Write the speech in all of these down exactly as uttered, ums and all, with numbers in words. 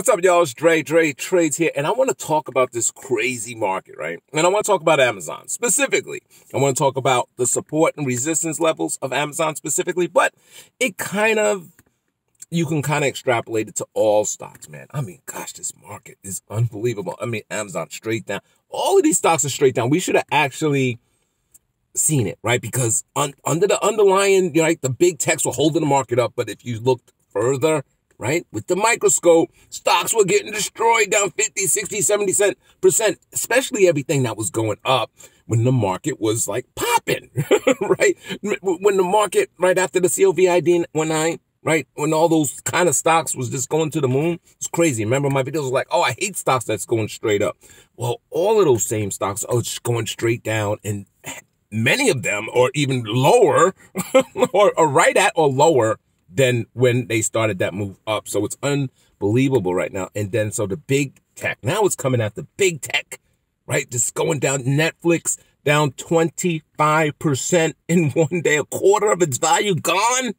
What's up, y'all? It's Dre, Dre Trades here, and I want to talk about this crazy market, right? And I want to talk about Amazon specifically. I want to talk about the support and resistance levels of Amazon specifically, but it kind of, you can kind of extrapolate it to all stocks, man. I mean, gosh, this market is unbelievable. I mean, Amazon straight down. All of these stocks are straight down. We should have actually seen it, right? Because un under the underlying, right, the big techs were holding the market up, but if you looked further, right? With the microscope, stocks were getting destroyed down fifty, sixty, seventy percent, especially everything that was going up when the market was like popping, right? When the market right after the COVID nineteen, right? When all those kind of stocks was just going to the moon, it's crazy. Remember my videos were like, oh, I hate stocks that's going straight up. Well, all of those same stocks are just going straight down, and many of them are even lower or, or right at or lower than when they started that move up. So it's unbelievable right now. And then so the big tech, now it's coming after big tech, right? Just going down. Netflix down twenty-five percent in one day, a quarter of its value gone.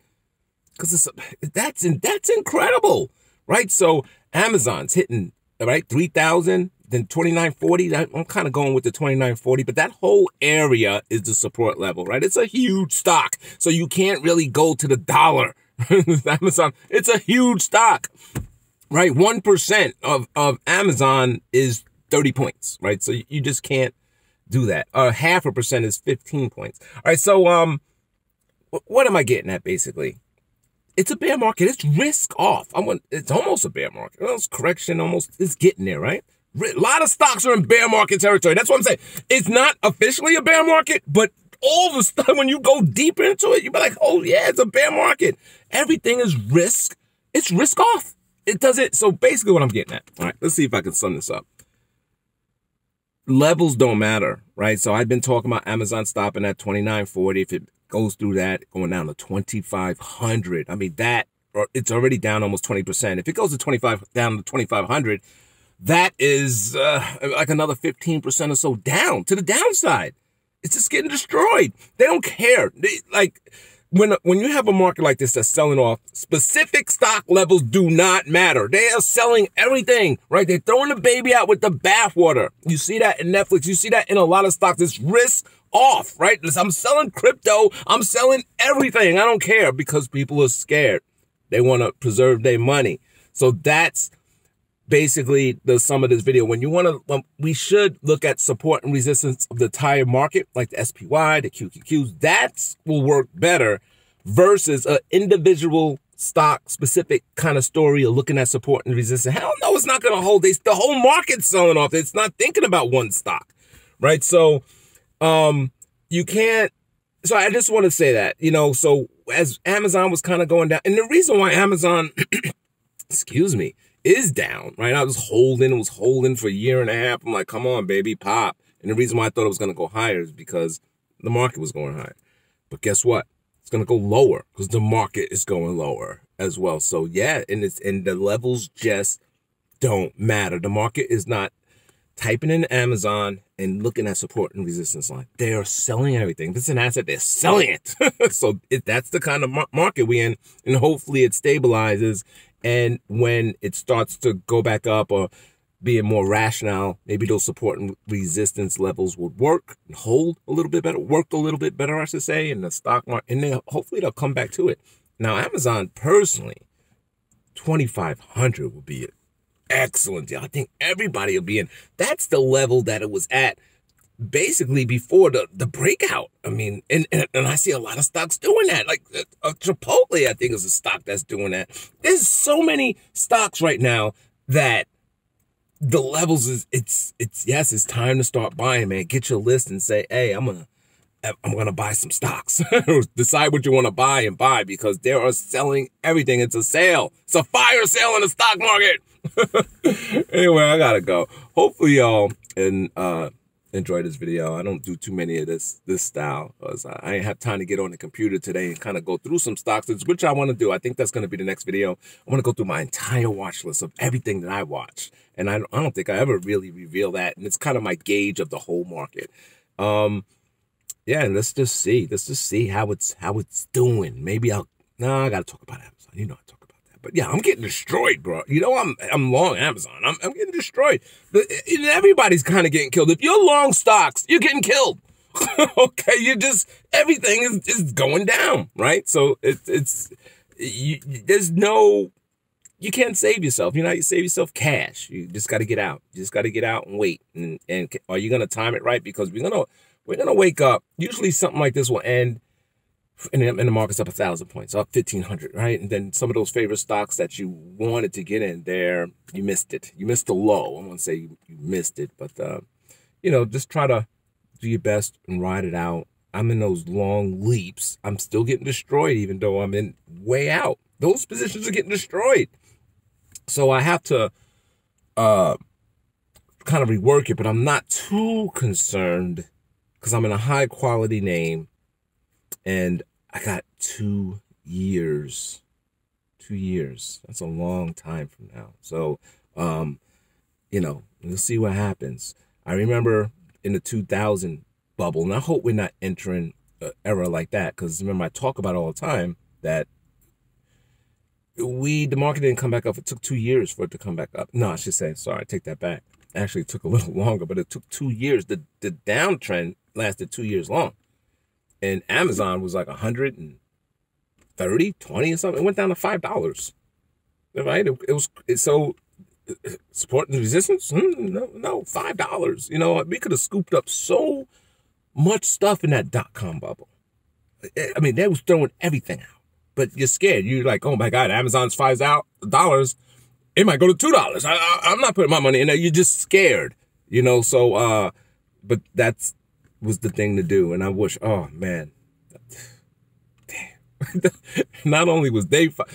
Because that's that's incredible, right? So Amazon's hitting, right, three thousand, then twenty-nine forty. I'm kind of going with the twenty-nine forty, but that whole area is the support level, right? It's a huge stock, so you can't really go to the dollar. Amazon, it's a huge stock, right? one percent of, of Amazon is thirty points, right? So you just can't do that. Uh, half a percent is fifteen points. All right, so um, what am I getting at basically? It's a bear market. It's risk off. I want, it's almost a bear market. It's correction almost. It's getting there, right? A lot of stocks are in bear market territory. That's what I'm saying. It's not officially a bear market, but all the stuff, when you go deeper into it, you'll be like, oh yeah, it's a bear market. Everything is risk. It's risk off. It does it. So basically what I'm getting at. All right, let's see if I can sum this up. Levels don't matter, right? So I've been talking about Amazon stopping at twenty-nine forty. If it goes through that, going down to twenty-five hundred. I mean, that, or it's already down almost twenty percent. If it goes to twenty-five, down to twenty-five hundred, that is uh, like another fifteen percent or so down to the downside. It's just getting destroyed. They don't care. They, like when when you have a market like this that's selling off, specific stock levels do not matter. They are selling everything, right? They're throwing the baby out with the bathwater. You see that in Netflix. You see that in a lot of stocks. It's risk off, right? I'm selling crypto. I'm selling everything. I don't care because people are scared. They want to preserve their money. So that's basically the sum of this video. When you want to, when we should look at support and resistance of the entire market, like the S P Y, the Q Q Qs, that will work better versus an individual stock specific kind of story of looking at support and resistance. Hell no, it's not going to hold. They, the whole market's selling off. It's not thinking about one stock, right? So um, you can't, so I just want to say that, you know, so as Amazon was kind of going down, and the reason why Amazon, excuse me, is down, right? I was holding, it was holding for a year and a half. I'm like, come on, baby, pop. And the reason why I thought it was going to go higher is because the market was going higher. But guess what? It's going to go lower because the market is going lower as well. So yeah, and it's, and the levels just don't matter. The market is not typing in Amazon and looking at support and resistance line. They are selling everything. If it's an asset, they're selling it. So if that's the kind of market we're in, and hopefully it stabilizes. And when it starts to go back up or being more rational, maybe those support and resistance levels would work and hold a little bit better, worked a little bit better, I should say, in the stock market. And then hopefully they'll come back to it. Now, Amazon personally, twenty-five hundred would be an excellent deal. I think everybody will be in. That's the level that it was at basically before the, the breakout. I mean, and, and, and I see a lot of stocks doing that. Like uh, Chipotle, I think, is a stock that's doing that. There's so many stocks right now that the levels is, it's, it's, yes, it's time to start buying, man. Get your list and say, hey, I'm going to, I'm going to buy some stocks. Decide what you want to buy and buy, because they are selling everything. It's a sale. It's a fire sale in the stock market. Anyway, I got to go. Hopefully y'all, and, uh, enjoy this video. I don't do too many of this this style, because I, I ain't have time to get on the computer today and kind of go through some stocks, which I want to do. I think that's going to be the next video. I want to go through my entire watch list of everything that I watch, and I, I don't think I ever really reveal that, and it's kind of my gauge of the whole market. Um, yeah, and let's just see. Let's just see how it's how it's doing. Maybe I'll, no, I got to talk about Amazon. You know I talk about that. But yeah, I'm getting destroyed, bro. You know, I'm I'm long Amazon. I'm I'm getting destroyed. Everybody's kind of getting killed. If you're long stocks, you're getting killed. Okay, you just everything is is going down, right? So it's it's you, there's no you can't save yourself. You know, you save yourself cash. You just got to get out. You just got to get out and wait. And and are you gonna time it right? Because we're gonna we're gonna wake up. Usually something like this will end. And the market's up one thousand points, up fifteen hundred, right? And then some of those favorite stocks that you wanted to get in there, you missed it. You missed the low. I won't say you missed it, but, uh, you know, just try to do your best and ride it out. I'm in those long leaps. I'm still getting destroyed, even though I'm in way out. Those positions are getting destroyed. So I have to uh, kind of rework it, but I'm not too concerned because I'm in a high-quality name, and I got two years, two years. That's a long time from now. So, um, you know, we'll see what happens. I remember in the two thousand bubble, and I hope we're not entering an era like that, because remember I talk about all the time that we, the market didn't come back up. It took two years for it to come back up. No, I should say, sorry, I take that back. Actually, it took a little longer, but it took two years. The, the downtrend lasted two years long. And Amazon was like one hundred thirty, twenty or something. It went down to five dollars, right? It, it was it, so support and resistance. Hmm, no, no, five dollars. You know, we could have scooped up so much stuff in that dot-com bubble. I mean, they was throwing everything out. But you're scared. You're like, oh my God, Amazon's five dollars. It might go to two dollars. I, I, I'm not putting my money in there. You're just scared, you know. So, uh, but that's. Was the thing to do. And I wish, oh man, damn. Not only was they, there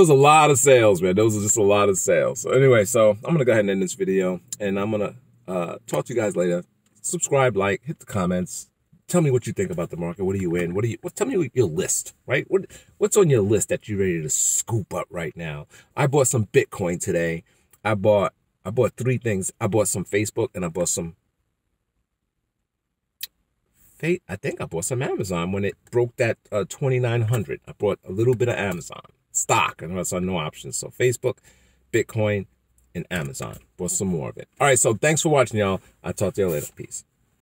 was a lot of sales, man. There was just a lot of sales. So anyway, so I'm going to go ahead and end this video, and I'm going to uh, talk to you guys later. Subscribe, like, hit the comments. Tell me what you think about the market. What are you in? What are you, what, tell me your list, right? What, what's on your list that you're ready to scoop up right now? I bought some Bitcoin today. I bought, I bought three things. I bought some Facebook, and I bought some I think I bought some Amazon when it broke that uh, twenty-nine hundred. I bought a little bit of Amazon stock, and I saw no options. So Facebook, Bitcoin, and Amazon. Bought some more of it. All right, so thanks for watching, y'all. I'll talk to you later. Peace.